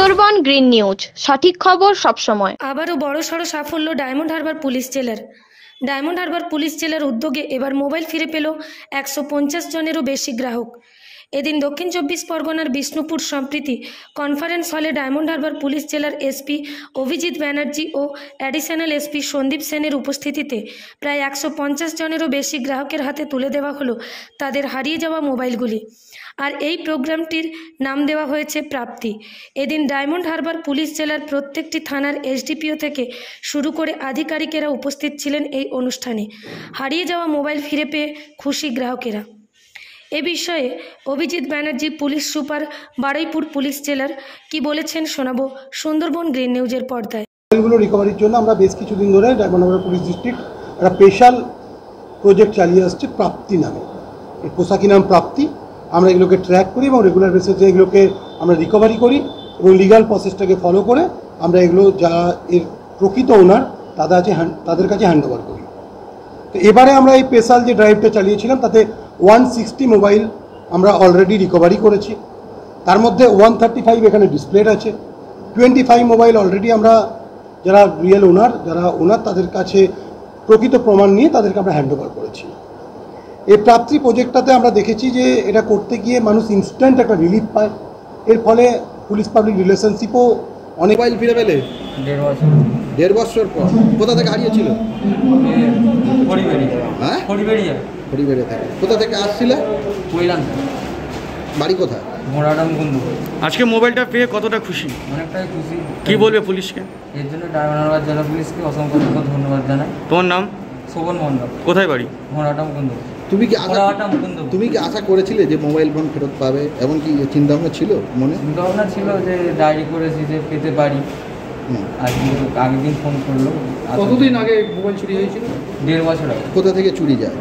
Sundarban green news, সঠিক খবর সবসময়। আবারও বড়সড় সাফল্য ডায়মন্ড হারবার পুলিশ জেলার। ডায়মন্ড হারবার পুলিশ জেলার উদ্যোগে এবার মোবাইল ফিরে পেল 150 জনেরও বেশি গ্রাহক। এদিন দক্ষিণ চব্বিশ পরগনার বিষ্ণুপুর সম্প্রীতি কনফারেন্স হলে ডায়মন্ড হারবার পুলিশ জেলার এসপি অভিজিৎ ব্যানার্জি ও অ্যাডিশনাল এসপি সন্দীপ সেনের উপস্থিতিতে প্রায় 150 জনেরও বেশি গ্রাহকের হাতে তুলে দেওয়া হলো তাদের হারিয়ে যাওয়া মোবাইলগুলি। আর এই প্রোগ্রামটির নাম দেওয়া হয়েছে প্রাপ্তি। এদিন ডায়মন্ড হারবার পুলিশ জেলার প্রত্যেকটি থানার এসডিপিও থেকে শুরু করে আধিকারিকেরা উপস্থিত ছিলেন এই অনুষ্ঠানে। হারিয়ে যাওয়া মোবাইল ফিরে পেয়ে খুশি গ্রাহকেরা। এ বিষয়ে Abhijit Banerjee police super Baruipur police জেলার কি বলেছেন শোনাবো সুন্দরবন গ্রিন নিউজের পর্দায়। মোবাইলগুলো রিকভারির জন্য আমরা বেশ কিছুদিন ধরে ডায়মন্ড হারবার পুলিশ ডিস্ট্রিক্ট একটা স্পেশাল প্রজেক্ট চালিয়ে আসছি প্রাপ্তি নামে। এর পোশাকি নাম প্রাপ্তি। আমরা এগুলোকে ট্র্যাক করি এবং রেগুলার বেসিসে এগুলোকে আমরা রিকভারি করি এবং লিগাল প্রসেসটাকে ফলো করে আমরা এগুলো যারা এর প্রকৃত ওনার তাদের কাছে হ্যান্ড ওভার করি। তো এবারে আমরা এই স্পেশাল যে ড্রাইভটা চালিয়েছিলাম তাতে 160 মোবাইল আমরা অলরেডি রিকভারি করেছি। তার মধ্যে 135 এখানে ডিসপ্লেড আছে। 25 মোবাইল অলরেডি আমরা যারা রিয়েল ওনার তাদের কাছে প্রকৃত প্রমাণ নিয়ে তাদেরকে আমরা হ্যান্ড ওভার করেছি। এই প্রাপ্তি প্রজেক্টটাতে আমরা দেখেছি যে এটা করতে গিয়ে মানুষ ইনস্ট্যান্ট একটা রিলিফ পায়। এর ফলে পুলিশ পাবলিক রিলেশনশিপও অনেক। মোবাইল ফিরে পেলে দেড় বছর পর। কোথা থেকে হারিয়েছিল? পরিবারে থাকে। কোথা থেকে আসছিল? কইলাম। বাড়ি কোথায়? মোড়াডাম গুন্ডু। আজকে মোবাইলটা পেয়ে কতটা খুশি? অনেকটাই খুশি। কি বলবে পুলিশকে? এর জন্য ডায়মন্ড হারবার জেলা পুলিশকে অসংখ্য ধন্যবাদ জানাই। তোমার নাম? শোভন মণ্ডল। কোথায় বাড়ি? মোড়াডাম গুন্ডু। তুমি কি আশা করেছিলে যে মোবাইল ফোন ফেরত পাবে? এমন কি চিন্তাভাবনা ছিল মনে? চিন্তাভাবনা ছিল যে ডায়েরি করেছি যে পেতে পারি। আগের দিন ফোন করলো। কতদিন আগে মোবাইল চুরি হয়েছিল? দেড় বছর আগে। কোথা থেকে চুরি যায়?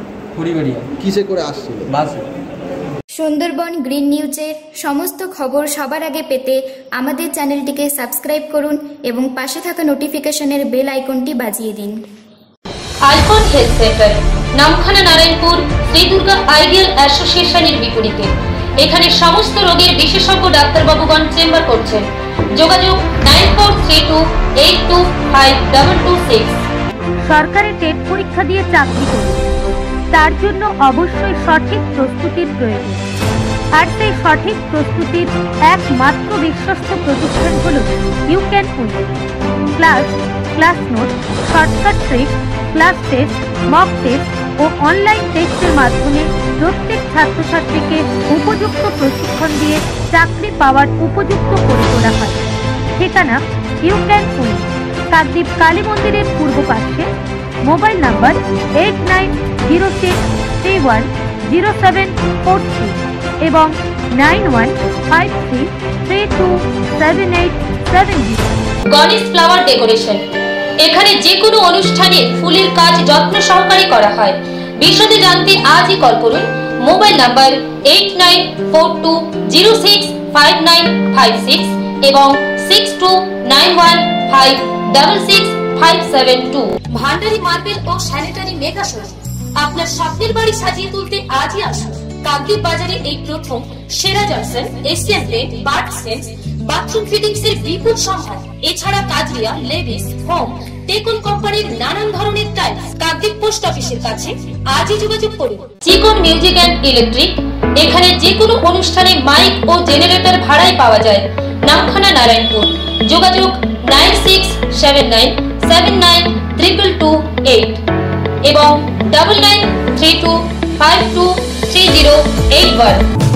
কিসে করে আসছিল? বাসে। সুন্দরবন গ্রিন নিউজের সমস্ত খবর সবার আগে পেতে আমাদের চ্যানেলটিকে সাবস্ক্রাইব করুন এবং পাশে থাকা নোটিফিকেশনের বেল আইকনটি বাজিয়ে দিন। Icon health centre, Namkhana Narayanpur, Shri Durga ideal অ্যাসোসিয়েশনের বিপরীতে। এখানে সমস্ত রোগের বিশেষজ্ঞ ডাক্তারবাবুগণ চেম্বার করছেন। যোগাযোগ 9432825226। সরকারি টেট পরীক্ষা দিয়ে চাকরি করুন, তার জন্য অবশ্যই সঠিক প্রস্তুতির প্রয়োজন। আর সেই সঠিক প্রস্তুতির একমাত্র বিশ্বস্ত প্রতিষ্ঠান হল ইউক্যান police. Class note, shortcut trick, class test, mock test ও অনলাইন টেস্টের মাধ্যমে প্রত্যেক ছাত্রছাত্রীকে উপযুক্ত প্রশিক্ষণ দিয়ে চাকরি পাওয়ার উপযুক্ত করে তোলা হয়। ঠিকানা ইউক্যান পুলিশ, কাকদ্বীপ কালী মন্দিরের পূর্ব পাশে। মোবাইল নাম্বার 8906310743 এবং 9153327870। গণেশ ফ্লাওয়ার ডেকোরেশন, এখানে যে কোনো অনুষ্ঠানে ফুলের কাজ যত্ন সহকারে করা হয়। বিশদে জানতে আজই কল করুন। মোবাইল নাম্বার 8942065956 এবং 6291566572। ভান্ডারি মার্বেল ও স্যানিটারি মেগা শোরুম, আপনার স্বপ্নের বাড়ি সাজিয়ে তুলতে আজই আসুন। কাকদ্বীপ বাজারে এই প্রথম সেরা Johnson, Asian paint, birth sense, bathroom fittings এর বিপুল সম্ভার। এছাড়া কাজরিয়া, লেভিস, হোম, টেকন কোম্পানির নানান ধরনের টাইলস। কাকদ্বীপ পোস্ট অফিসের কাছে আজই যোগাযোগ করুন। চিকন মিউজিক অ্যান্ড ইলেকট্রিক, এখানে যে কোনো অনুষ্ঠানে মাইক ও জেনারেটর ভাড়ায় পাওয়া যায়। নামখানা নারায়ণপুর, যোগাযোগ 9679792228 এবং 9932523081।